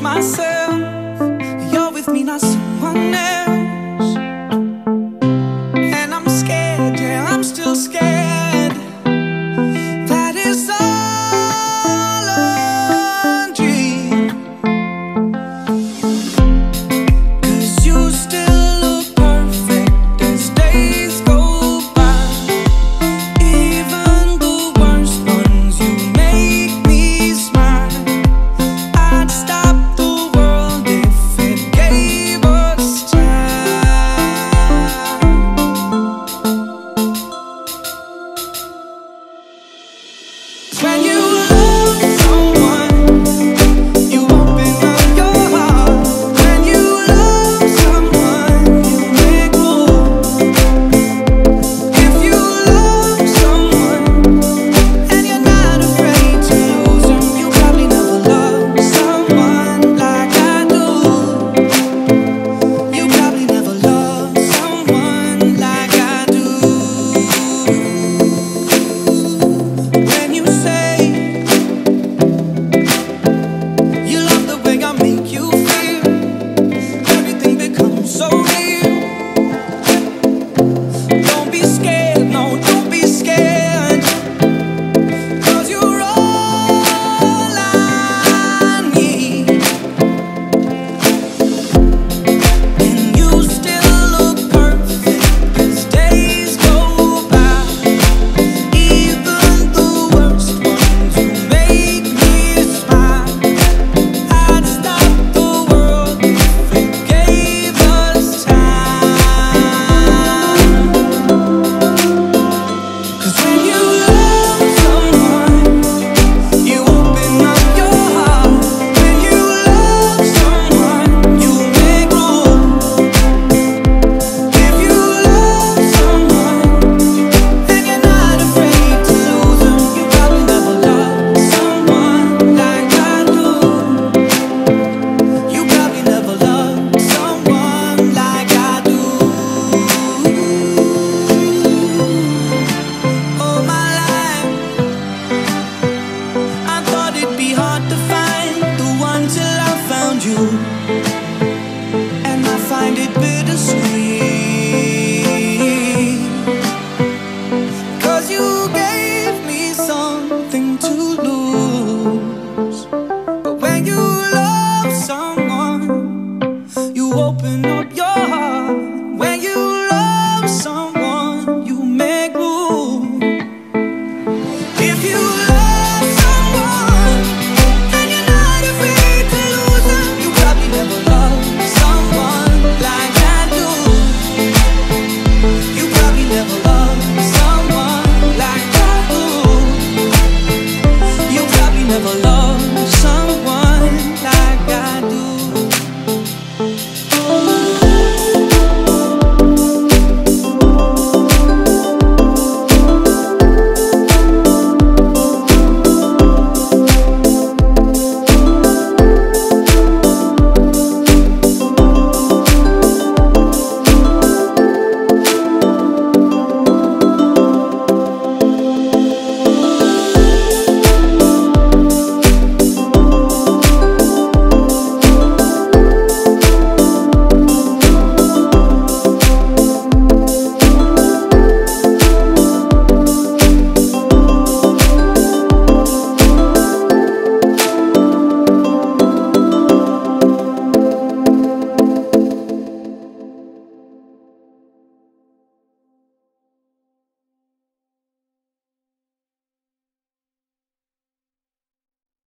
myself.